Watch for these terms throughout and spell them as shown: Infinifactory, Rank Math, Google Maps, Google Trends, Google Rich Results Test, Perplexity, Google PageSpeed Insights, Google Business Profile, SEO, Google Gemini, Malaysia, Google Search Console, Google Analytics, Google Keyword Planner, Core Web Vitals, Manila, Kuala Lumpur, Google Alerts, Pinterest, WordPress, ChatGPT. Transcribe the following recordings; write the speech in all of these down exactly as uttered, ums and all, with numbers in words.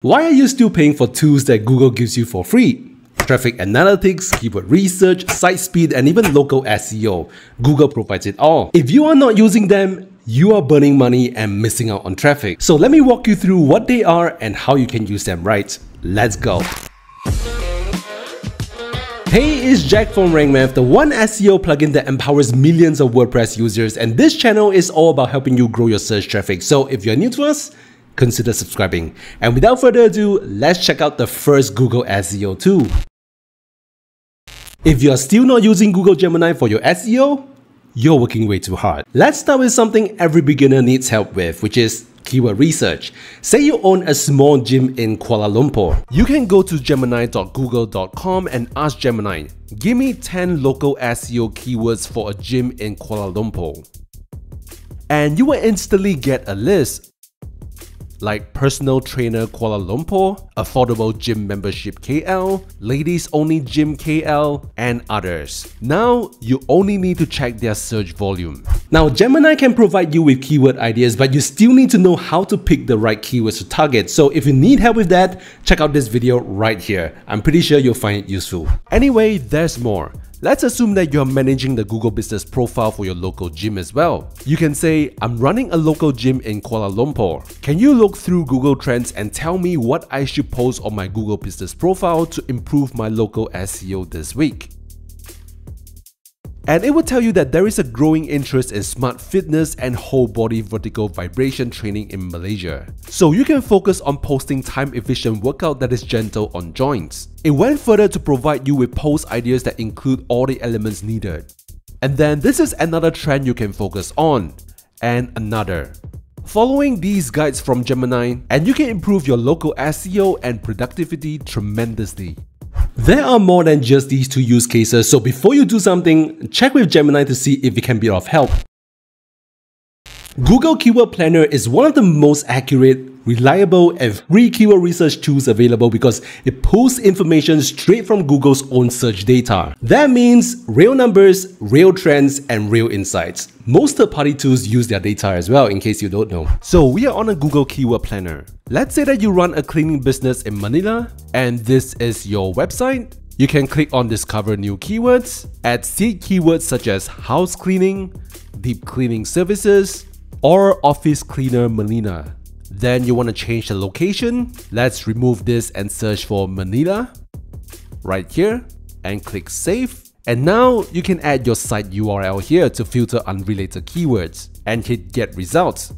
Why are you still paying for tools that Google gives you for free? Traffic analytics, keyword research, site speed, and even local S E O. Google provides it all. If you are not using them, you are burning money and missing out on traffic. So let me walk you through what they are and how you can use them, right? Let's go. Hey, it's Jack from Rank Math, the one S E O plugin that empowers millions of WordPress users, and this channel is all about helping you grow your search traffic. So if you're new to us, consider subscribing. And without further ado, let's check out the first Google S E O tool. If you're still not using Google Gemini for your S E O, you're working way too hard. Let's start with something every beginner needs help with, which is keyword research. Say you own a small gym in Kuala Lumpur. You can go to gemini dot google dot com and ask Gemini, give me ten local S E O keywords for a gym in Kuala Lumpur. And you will instantly get a list, like personal trainer Kuala Lumpur, affordable gym membership K L, ladies only gym K L, and others. Now, you only need to check their search volume. Now, Gemini can provide you with keyword ideas, but you still need to know how to pick the right keywords to target. So if you need help with that, check out this video right here. I'm pretty sure you'll find it useful. Anyway, there's more. Let's assume that you're managing the Google Business Profile for your local gym as well. You can say, I'm running a local gym in Kuala Lumpur. Can you look through Google Trends and tell me what I should post on my Google Business Profile to improve my local S E O this week? And it will tell you that there is a growing interest in smart fitness and whole body vertical vibration training in Malaysia. So you can focus on posting time-efficient workout that is gentle on joints. It went further to provide you with post ideas that include all the elements needed. And then this is another trend you can focus on, and another. Following these guides from Gemini, and you can improve your local S E O and productivity tremendously. There are more than just these two use cases, so before you do something, check with Gemini to see if it can be of help. Google Keyword Planner is one of the most accurate, reliable, and free keyword research tools available because it pulls information straight from Google's own search data. That means real numbers, real trends, and real insights. Most third-party tools use their data as well, in case you don't know. So we are on a Google Keyword Planner. Let's say that you run a cleaning business in Manila, and this is your website. You can click on Discover New Keywords, add seed keywords such as house cleaning, deep cleaning services, or office cleaner Manila. Then you want to change the location. Let's remove this and search for Manila right here and click save. And now you can add your site U R L here to filter unrelated keywords and hit get results.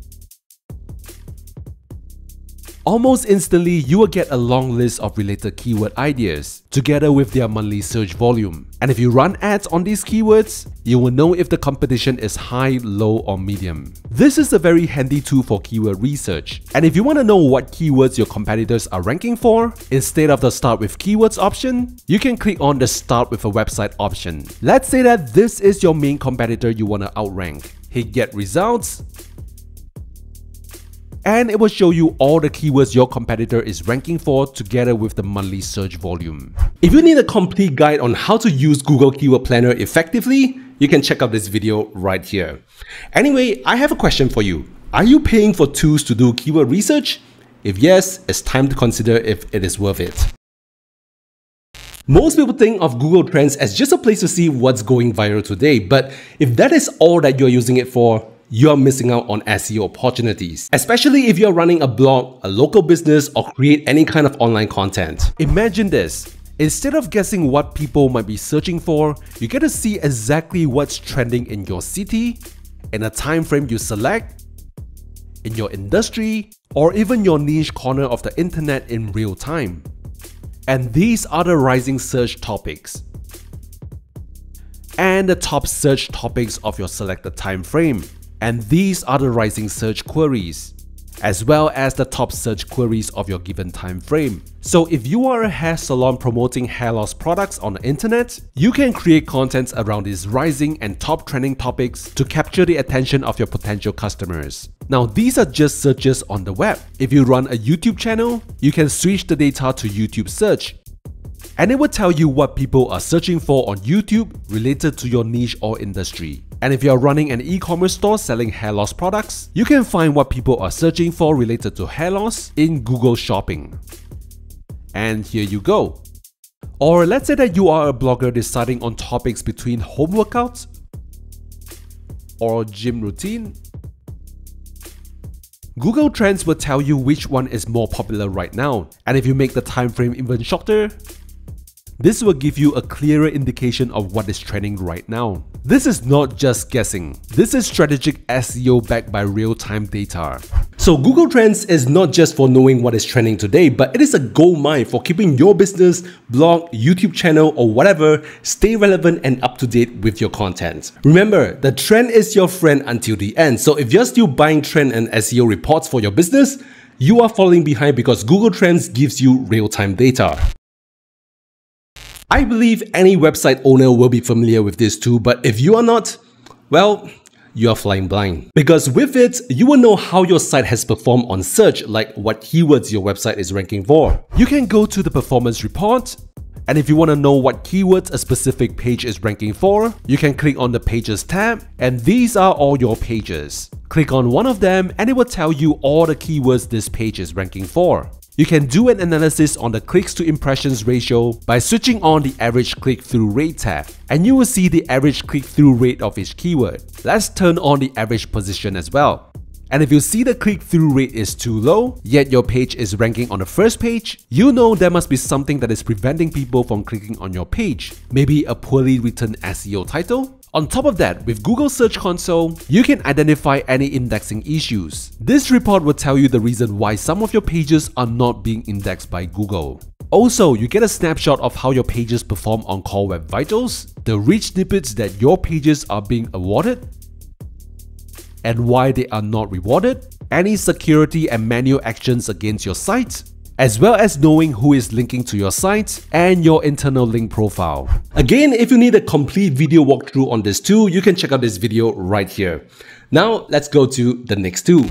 Almost instantly, you will get a long list of related keyword ideas together with their monthly search volume. And if you run ads on these keywords, you will know if the competition is high, low, or medium. This is a very handy tool for keyword research. And if you want to know what keywords your competitors are ranking for, instead of the Start with Keywords option, you can click on the Start with a Website option. Let's say that this is your main competitor you want to outrank. Hit Get Results. And it will show you all the keywords your competitor is ranking for together with the monthly search volume. If you need a complete guide on how to use Google Keyword Planner effectively, you can check out this video right here. Anyway, I have a question for you. Are you paying for tools to do keyword research? If yes, it's time to consider if it is worth it. Most people think of Google Trends as just a place to see what's going viral today, but if that is all that you're using it for, you're missing out on S E O opportunities, especially if you're running a blog, a local business, or create any kind of online content. Imagine this. Instead of guessing what people might be searching for, you get to see exactly what's trending in your city, in a time frame you select, in your industry, or even your niche corner of the internet in real time. And these are the rising search topics and the top search topics of your selected time frame. And these are the rising search queries, as well as the top search queries of your given time frame. So if you are a hair salon promoting hair loss products on the internet, you can create contents around these rising and top trending topics to capture the attention of your potential customers. Now, these are just searches on the web. If you run a YouTube channel, you can switch the data to YouTube search, and it will tell you what people are searching for on YouTube related to your niche or industry. And if you're running an e-commerce store selling hair loss products, you can find what people are searching for related to hair loss in Google Shopping. And here you go. Or let's say that you are a blogger deciding on topics between home workouts or gym routine. Google Trends will tell you which one is more popular right now, and if you make the time frame even shorter, this will give you a clearer indication of what is trending right now. This is not just guessing. This is strategic S E O backed by real-time data. So Google Trends is not just for knowing what is trending today, but it is a goldmine for keeping your business, blog, YouTube channel, or whatever stay relevant and up to date with your content. Remember, the trend is your friend until the end. So if you're still buying trend and S E O reports for your business, you are falling behind because Google Trends gives you real-time data. I believe any website owner will be familiar with this too, but if you are not, well, you are flying blind. Because with it, you will know how your site has performed on search, like what keywords your website is ranking for. You can go to the performance report, and if you want to know what keywords a specific page is ranking for, you can click on the Pages tab, and these are all your pages. Click on one of them, and it will tell you all the keywords this page is ranking for. You can do an analysis on the clicks to impressions ratio by switching on the average click-through rate tab, and you will see the average click-through rate of each keyword. Let's turn on the average position as well. And if you see the click-through rate is too low, yet your page is ranking on the first page, you know there must be something that is preventing people from clicking on your page. Maybe a poorly written S E O title? On top of that, with Google Search Console, you can identify any indexing issues. This report will tell you the reason why some of your pages are not being indexed by Google. Also, you get a snapshot of how your pages perform on Core Web Vitals, the rich snippets that your pages are being awarded, and why they are not rewarded, any security and manual actions against your site, as well as knowing who is linking to your site and your internal link profile. Again, if you need a complete video walkthrough on this too, you can check out this video right here. Now, let's go to the next two.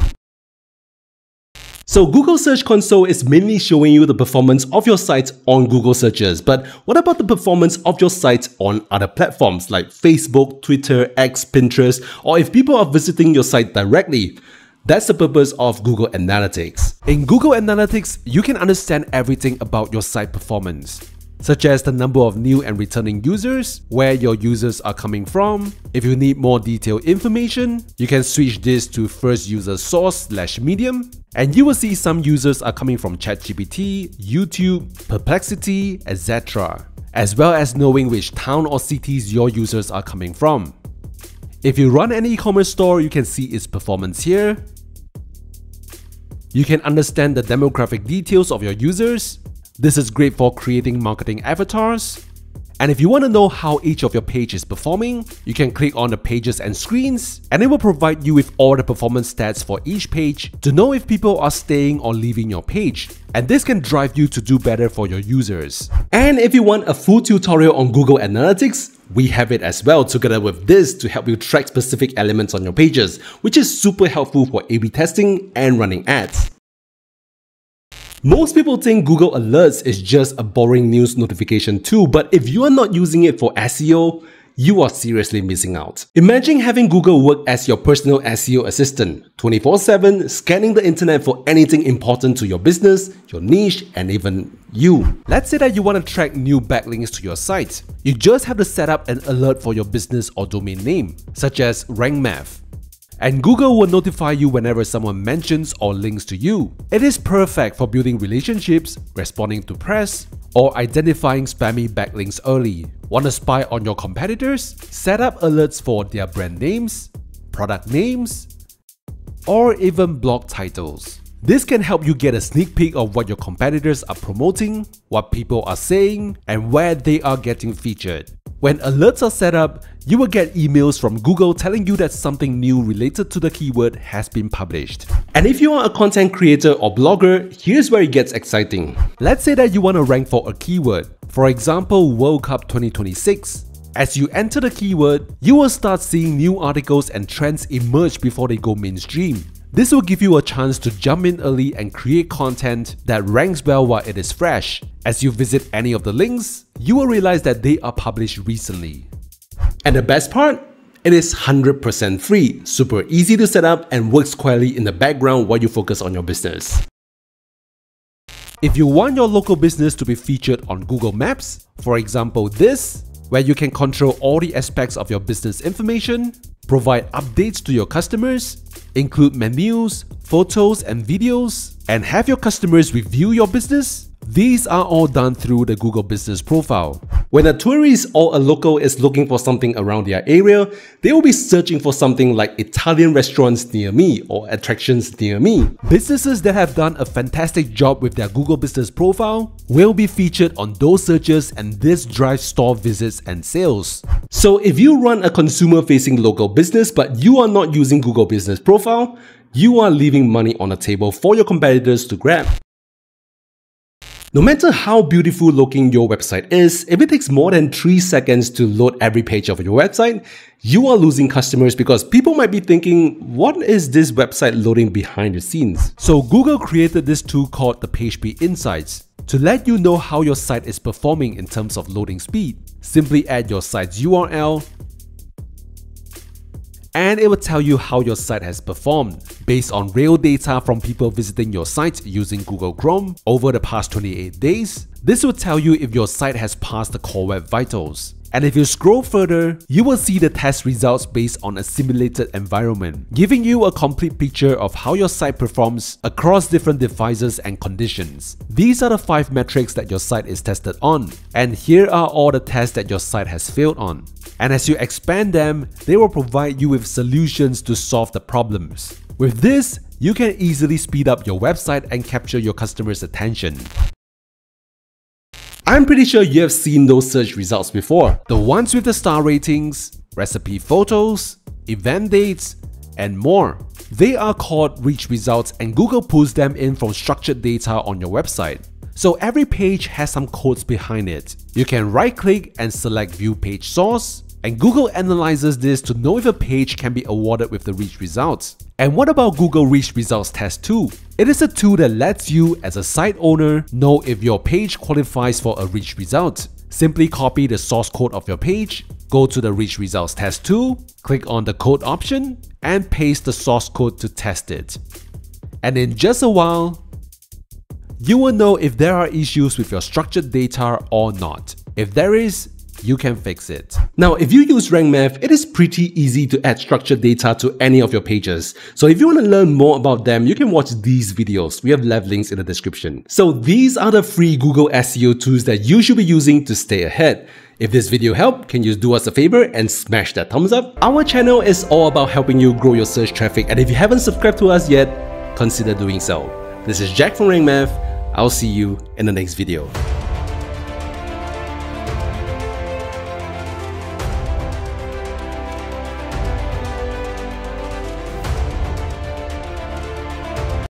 So Google Search Console is mainly showing you the performance of your site on Google searches, but what about the performance of your site on other platforms like Facebook, Twitter, X, Pinterest, or if people are visiting your site directly? That's the purpose of Google Analytics. In Google Analytics, you can understand everything about your site performance, such as the number of new and returning users, where your users are coming from. If you need more detailed information, you can switch this to first user source slash medium, and you will see some users are coming from ChatGPT, YouTube, Perplexity, et cetera, as well as knowing which town or cities your users are coming from. If you run an e-commerce store, you can see its performance here. You can understand the demographic details of your users. This is great for creating marketing avatars. And if you want to know how each of your page is performing, you can click on the pages and screens, and it will provide you with all the performance stats for each page to know if people are staying or leaving your page. And this can drive you to do better for your users. And if you want a full tutorial on Google Analytics, we have it as well together with this to help you track specific elements on your pages, which is super helpful for A B testing and running ads. Most people think Google Alerts is just a boring news notification tool, but if you are not using it for S E O, you are seriously missing out. Imagine having Google work as your personal S E O assistant, twenty-four seven, scanning the internet for anything important to your business, your niche, and even you. Let's say that you want to track new backlinks to your site. You just have to set up an alert for your business or domain name, such as Rank Math. And Google will notify you whenever someone mentions or links to you. It is perfect for building relationships, responding to press, or identifying spammy backlinks early. Want to spy on your competitors? Set up alerts for their brand names, product names, or even blog titles. This can help you get a sneak peek of what your competitors are promoting, what people are saying, and where they are getting featured. When alerts are set up, you will get emails from Google telling you that something new related to the keyword has been published. And if you are a content creator or blogger, here's where it gets exciting. Let's say that you want to rank for a keyword, for example, World Cup twenty twenty-six. As you enter the keyword, you will start seeing new articles and trends emerge before they go mainstream. This will give you a chance to jump in early and create content that ranks well while it is fresh. As you visit any of the links, you will realize that they are published recently. And the best part? It is one hundred percent free, super easy to set up, and works quietly in the background while you focus on your business. If you want your local business to be featured on Google Maps, for example this, where you can control all the aspects of your business information, provide updates to your customers, include menus, photos and videos, and have your customers review your business, these are all done through the Google Business Profile. When a tourist or a local is looking for something around their area, they will be searching for something like Italian restaurants near me or attractions near me. Businesses that have done a fantastic job with their Google Business Profile will be featured on those searches, and this drives store visits and sales. So if you run a consumer-facing local business but you are not using Google Business Profile, you are leaving money on the table for your competitors to grab. No matter how beautiful looking your website is, if it takes more than three seconds to load every page of your website, you are losing customers because people might be thinking, what is this website loading behind the scenes? So Google created this tool called the PageSpeed Insights to let you know how your site is performing in terms of loading speed. Simply add your site's U R L, and it will tell you how your site has performed based on real data from people visiting your site using Google Chrome over the past twenty-eight days. This will tell you if your site has passed the Core Web Vitals. And if you scroll further, you will see the test results based on a simulated environment, giving you a complete picture of how your site performs across different devices and conditions. These are the five metrics that your site is tested on, and here are all the tests that your site has failed on. And as you expand them, they will provide you with solutions to solve the problems. With this, you can easily speed up your website and capture your customers' attention. I'm pretty sure you have seen those search results before. The ones with the star ratings, recipe photos, event dates, and more. They are called Rich Results, and Google pulls them in from structured data on your website. So every page has some codes behind it. You can right-click and select View Page Source, and Google analyzes this to know if a page can be awarded with the Rich Results. And what about Google Rich Results Test two? It is a tool that lets you, as a site owner, know if your page qualifies for a Rich Result. Simply copy the source code of your page, go to the Rich Results Test two, click on the code option, and paste the source code to test it. And in just a while, you will know if there are issues with your structured data or not. If there is, you can fix it. Now, if you use Rank Math, it is pretty easy to add structured data to any of your pages. So if you want to learn more about them, you can watch these videos. We have left links in the description. So these are the free Google S E O tools that you should be using to stay ahead. If this video helped, can you do us a favor and smash that thumbs up? Our channel is all about helping you grow your search traffic, and if you haven't subscribed to us yet, consider doing so. This is Jack from Rank Math. I'll see you in the next video.